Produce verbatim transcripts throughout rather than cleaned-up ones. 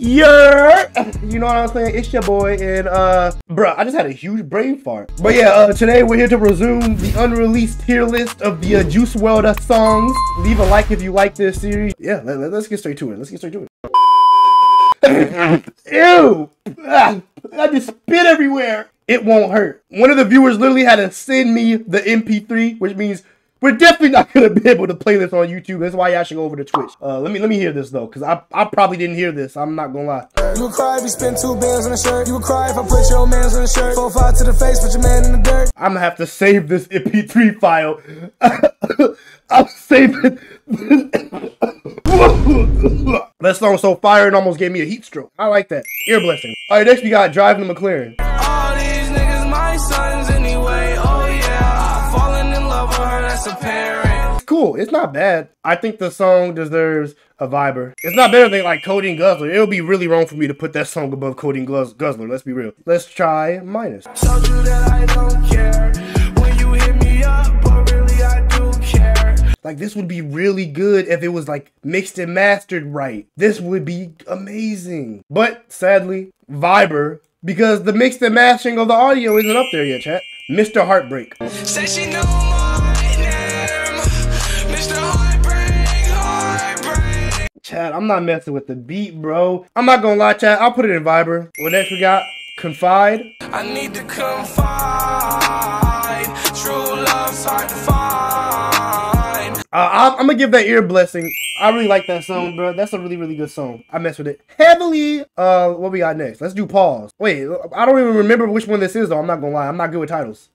Yeah, you know what I'm saying? It's your boy, and uh, bruh, I just had a huge brain fart. But yeah, uh, today we're here to resume the unreleased tier list of the uh, Juice world songs. Leave a like if you like this series. Yeah, let, let, let's get straight to it. Let's get straight to it. Ew! Ah, I just spit everywhere. It won't hurt. One of the viewers literally had to send me the M P three, which means we're definitely not gonna be able to play this on YouTube. That's why y'all should go over to Twitch. Uh, let me let me hear this though, cause I I probably didn't hear this. I'm not gonna lie. You would cry if you spend two bands on a shirt. You would cry if I put your old man's on a shirt. Four five to the face, put your man in the dirt. I'm gonna have to save this M P three file. I'm saving. That song so fire and almost gave me a heat stroke. I like that. Ear blessing. All right, next we got driving the McLaren. All these niggas, my sons anyway. Cool, it's not bad. I think the song deserves a viber. It's not better than like Cody and Guzzler. It would be really wrong for me to put that song above Cody and Guzzler, let's be real. Let's try minus. Told you that I don't care. When you hit me up, but really I do care. Like this would be really good if it was like mixed and mastered right. This would be amazing. But sadly, viber, because the mixed and mastering of the audio isn't up there yet, chat. Mister Heartbreak. Said she knew. Chat, I'm not messing with the beat, bro. I'm not gonna lie, chat. I'll put it in viber. What next we got? Confide. I need to confide. True love's hard to find. Uh, I'm, I'm gonna give that ear blessing. I really like that song, bro. That's a really, really good song. I mess with it heavily. Uh, what we got next? Let's do pause. Wait, I don't even remember which one this is, though. I'm not gonna lie. I'm not good with titles.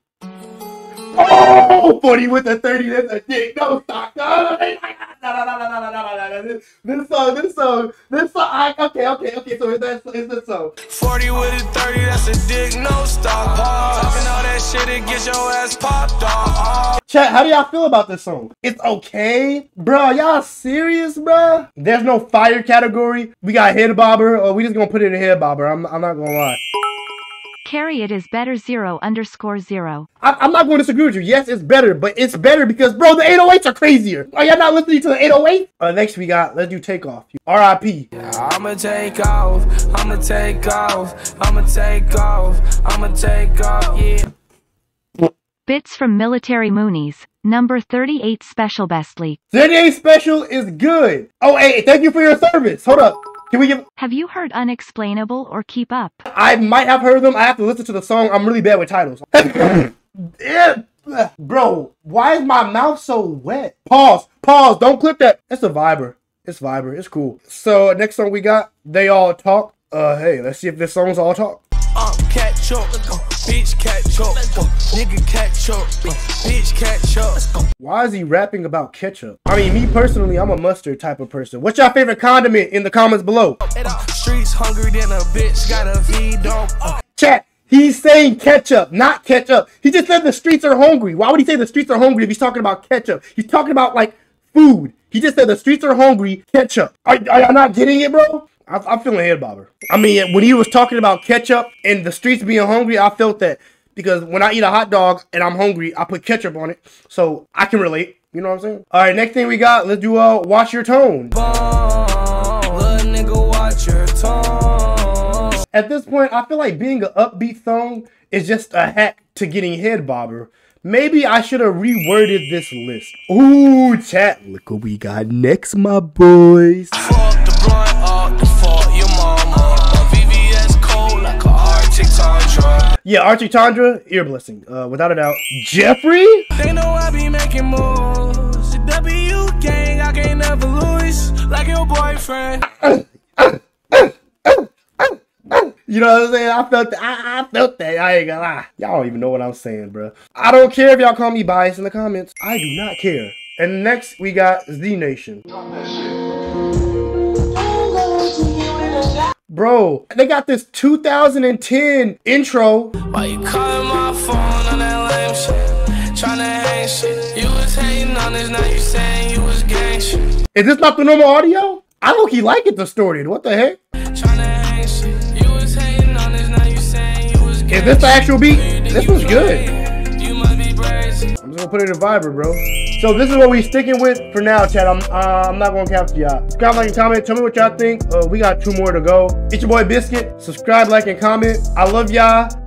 Oh, forty with a thirty, that's a dick. No, stop. No, no, no, no, no, no, no, no, no. This song, this song, this song. I, okay, okay, okay. So is that, is this song? forty with a thirty, that's a dick. No, stop. Talking all that shit, it gets your ass popped off. Chat, how do y'all feel about this song? It's okay, bro. Y'all serious, bro? There's no fire category. We got head bobber, or we just gonna put it in head bobber. I'm, I'm not gonna lie. Carry it is better zero underscore zero. I, I'm not going to disagree with you. Yes, it's better, but it's better because, bro, the eight oh eights are crazier. Are y'all not listening to the eight oh eight? Uh, next we got, let's do takeoff. R I P. I'ma take off. I'ma take off. I'ma take off. I'ma take off. Yeah. Bits from Military Moonies. Number thirty-eight special bestly. thirty-eight special is good. Oh, hey, thank you for your service. Hold up. Can we give... Have you heard Unexplainable or Keep Up? I might have heard them. I have to listen to the song. I'm really bad with titles. Bro, why is my mouth so wet? Pause. Pause. Don't clip that. It's a viber. It's viber. It's cool. So next song we got, They All Talk. Uh, hey, let's see if this song's all talk. Um, catch up. Bitch, catch up. Nigga, catch up. Bitch, catch up. Why is he rapping about ketchup? I mean, me personally, I'm a mustard type of person. What's your favorite condiment in the comments below? Streets hungry than a bitch, got a V dog. Chat, he's saying ketchup, not ketchup. He just said the streets are hungry. Why would he say the streets are hungry if he's talking about ketchup? He's talking about, like, food. He just said the streets are hungry, ketchup. Are, are y'all not getting it, bro? I, I'm feeling head bobber. I mean, when he was talking about ketchup and the streets being hungry, I felt that. Because when I eat a hot dog and I'm hungry, I put ketchup on it. So I can relate. You know what I'm saying? All right, next thing we got, let's do uh, Watch Your Tone. At this point, I feel like being an upbeat song is just a hack to getting head bobber. Maybe I should have reworded this list. Ooh, chat. Look what we got next, my boys. Yeah, Archie Tondra, ear blessing, uh, without a doubt. Jeffrey? They know I be making moves. The W gang, I can't never lose. Like your boyfriend. You know what I'm saying? I felt that. I, I felt that. I ain't gonna lie. Y'all don't even know what I'm saying, bro. I don't care if y'all call me biased in the comments. I do not care. And next, we got Z Nation. Bro, they got this two thousand ten intro. Why you calling my phone on that lame shit? Trying to hang shit. You was hating on this, now you saying you was gang shit. Is this not the normal audio? I low-key like it distorted. What the heck? Trying to hang shit. You was hating on this, now you saying you was gang shit. Is this the actual beat? This was good. You must be brazen. I'm just gonna put it in viber, bro. So this is what we sticking with for now, chat. I'm uh, I'm not gonna cap to y'all. Subscribe, like, and comment. Tell me what y'all think. Uh, we got two more to go. It's your boy Biscuit. Subscribe, like, and comment. I love y'all.